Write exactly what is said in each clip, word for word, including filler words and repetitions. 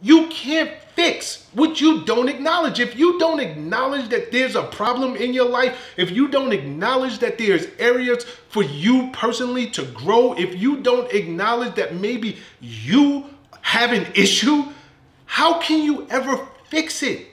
You can't fix what you don't acknowledge. If you don't acknowledge that there's a problem in your life, if you don't acknowledge that there's areas for you personally to grow, if you don't acknowledge that maybe you have an issue, how can you ever fix it?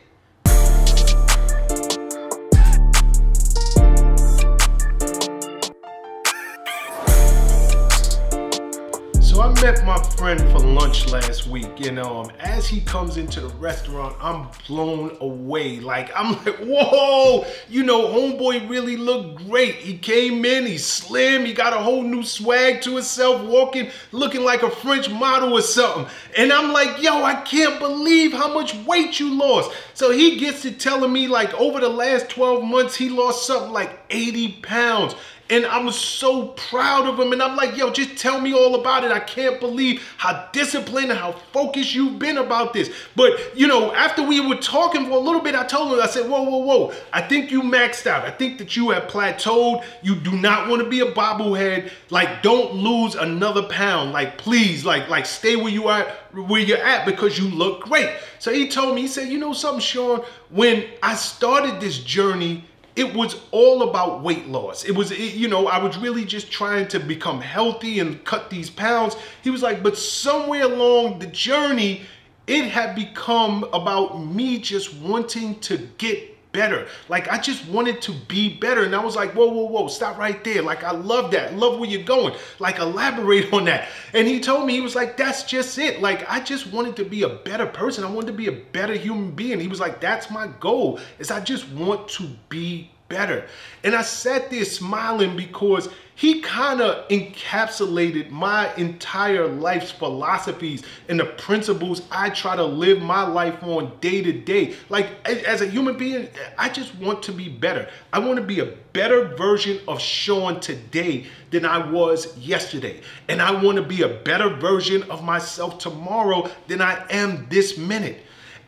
I met my friend for lunch last week, and um, as he comes into the restaurant, I'm blown away. Like, I'm like, whoa, you know, homeboy really looked great. He came in, he's slim, he got a whole new swag to himself, walking, looking like a French model or something. And I'm like, yo, I can't believe how much weight you lost. So he gets to telling me, like, over the last twelve months, he lost something like eighty pounds. And I was so proud of him. And I'm like, yo, just tell me all about it. I can't believe how disciplined and how focused you've been about this. But, you know, after we were talking for a little bit, I told him, I said, whoa, whoa, whoa. I think you maxed out. I think that you have plateaued. You do not want to be a bobblehead. Like, don't lose another pound. Like, please, like, like stay where you are, where you're at, because you look great. So he told me, he said, you know something, Sean, when I started this journey, it was all about weight loss. It was, it, you know, I was really just trying to become healthy and cut these pounds. He was like, but somewhere along the journey, it had become about me just wanting to get better. Like, I just wanted to be better. And I was like, whoa, whoa, whoa, stop right there. Like, I love that. Love where you're going. Like, elaborate on that. And he told me, he was like, that's just it. Like, I just wanted to be a better person. I wanted to be a better human being. He was like, that's my goal, is I just want to be better. And I sat there smiling, because he kind of encapsulated my entire life's philosophies and the principles I try to live my life on day to day. Like, as a human being, I just want to be better. I want to be a better version of Sean today than I was yesterday. And I want to be a better version of myself tomorrow than I am this minute.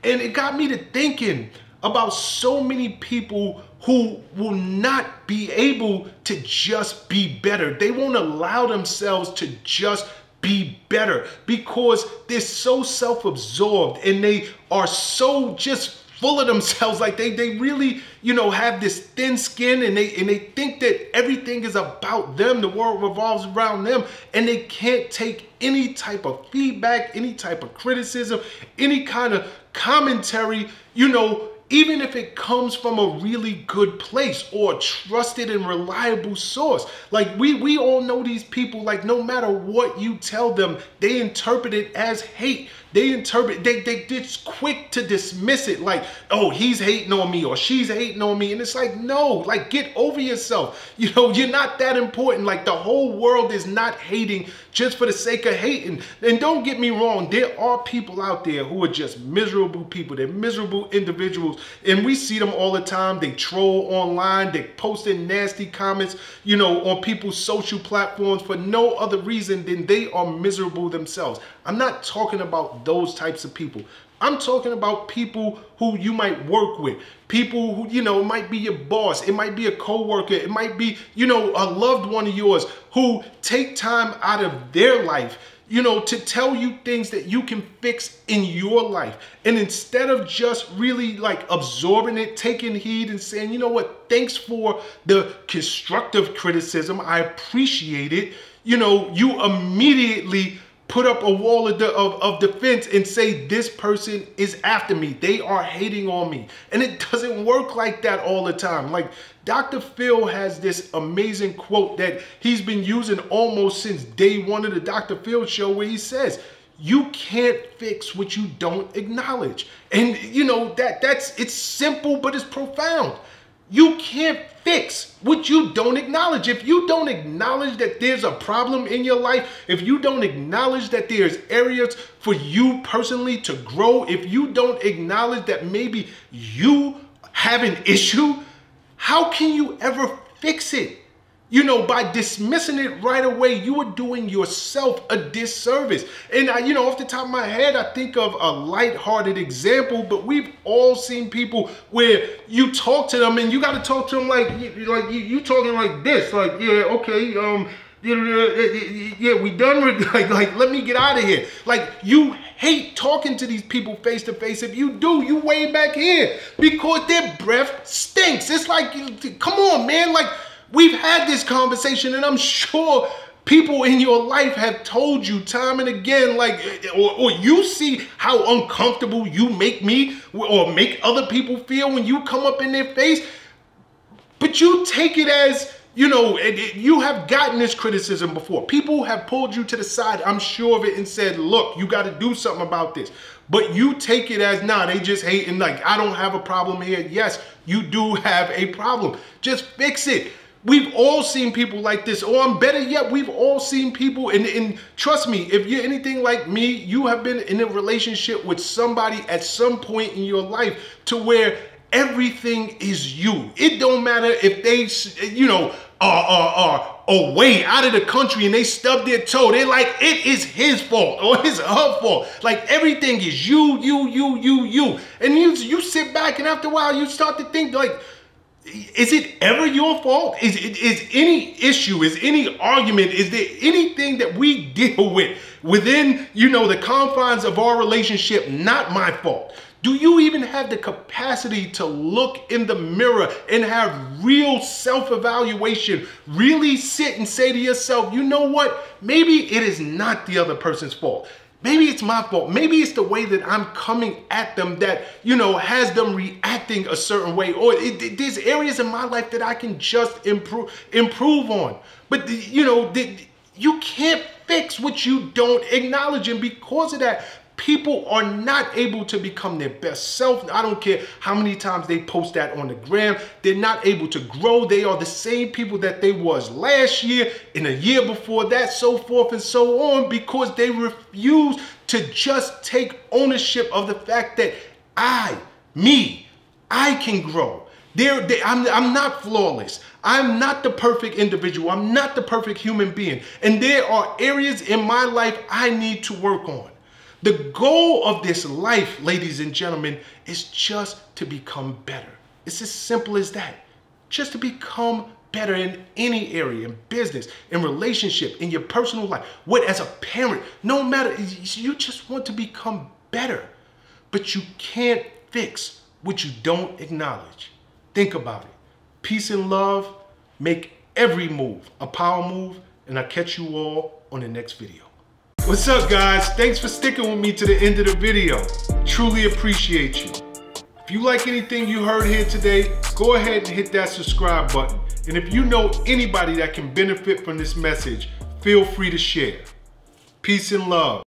And it got me to thinking about so many people who will not be able to just be better. They won't allow themselves to just be better because they're so self-absorbed and they are so just full of themselves. Like, they they really, you know, have this thin skin, and they and they think that everything is about them, the world revolves around them, and they can't take any type of feedback, any type of criticism, any kind of commentary, you know, even if it comes from a really good place or a trusted and reliable source. Like, we, we all know these people, like, no matter what you tell them, they interpret it as hate. They interpret, they, they, they're quick to dismiss it. Like, oh, he's hating on me, or she's hating on me. And it's like, no, like, get over yourself. You know, you're not that important. Like, the whole world is not hating just for the sake of hating. And don't get me wrong, there are people out there who are just miserable people. They're miserable individuals. And we see them all the time. They troll online. They post in nasty comments, you know, on people's social platforms for no other reason than they are miserable themselves. I'm not talking about those types of people. I'm talking about people who you might work with, people who, you know, it might be your boss, it might be a coworker, it might be, you know, a loved one of yours who take time out of their life, you know, to tell you things that you can fix in your life. And instead of just really like absorbing it, taking heed and saying, you know what, thanks for the constructive criticism, I appreciate it, you know, you immediately put up a wall of, the, of, of defense and say, this person is after me, they are hating on me. And it doesn't work like that all the time. Like, Doctor Phil has this amazing quote that he's been using almost since day one of the Doctor Phil show, where he says, you can't fix what you don't acknowledge. And you know, that that's it's simple, but it's profound. You can't fix what you don't acknowledge. If you don't acknowledge that there's a problem in your life, if you don't acknowledge that there's areas for you personally to grow, if you don't acknowledge that maybe you have an issue, how can you ever fix it? You know, by dismissing it right away, you are doing yourself a disservice. And, I, you know, off the top of my head, I think of a lighthearted example, but we've all seen people where you talk to them and you got to talk to them like, like you, you talking like this, like, yeah, okay, um, Yeah, we done with, like, like, let me get out of here. Like, you hate talking to these people face to face. If you do, you way back here because their breath stinks. It's like, come on, man. Like, we've had this conversation, and I'm sure people in your life have told you time and again, like, or, or you see how uncomfortable you make me or make other people feel when you come up in their face. But you take it as, you know, you have gotten this criticism before. People have pulled you to the side, I'm sure of it, and said, look, you got to do something about this. But you take it as, nah, they just hating, like, I don't have a problem here. Yes, you do have a problem. Just fix it. We've all seen people like this, or I'm better yet, we've all seen people, and, and trust me, if you're anything like me, you have been in a relationship with somebody at some point in your life to where everything is you. It don't matter if they, you know, are, are, are away out of the country and they stub their toe. They're like, it is his fault or it's her fault. Like, everything is you, you, you, you, you. And you, you sit back, and after a while, you start to think, like, is it ever your fault? Is, is, is any issue, is any argument, is there anything that we deal with within, you know, the confines of our relationship not my fault? Do you even have the capacity to look in the mirror and have real self-evaluation? Really sit and say to yourself, you know what? Maybe it is not the other person's fault. Maybe it's my fault. Maybe it's the way that I'm coming at them that, you know, has them reacting a certain way. Or it, it, there's areas in my life that I can just improve, improve on. But, you know, the, you can't fix what you don't acknowledge. And because of that, people are not able to become their best self. I don't care how many times they post that on the gram. They're not able to grow. They are the same people that they was last year and the year before that, so forth and so on, because they refuse to just take ownership of the fact that I, me, I can grow. They're, they, I'm, I'm not flawless. I'm not the perfect individual. I'm not the perfect human being. And there are areas in my life I need to work on. The goal of this life, ladies and gentlemen, is just to become better. It's as simple as that. Just to become better in any area, in business, in relationship, in your personal life. What, as a parent, no matter, you just want to become better. But you can't fix what you don't acknowledge. Think about it. Peace and love. Make every move a power move. And I'll catch you all on the next video. What's up, guys? Thanks for sticking with me to the end of the video. Truly appreciate you. If you like anything you heard here today, go ahead and hit that subscribe button. And if you know anybody that can benefit from this message, feel free to share. Peace and love.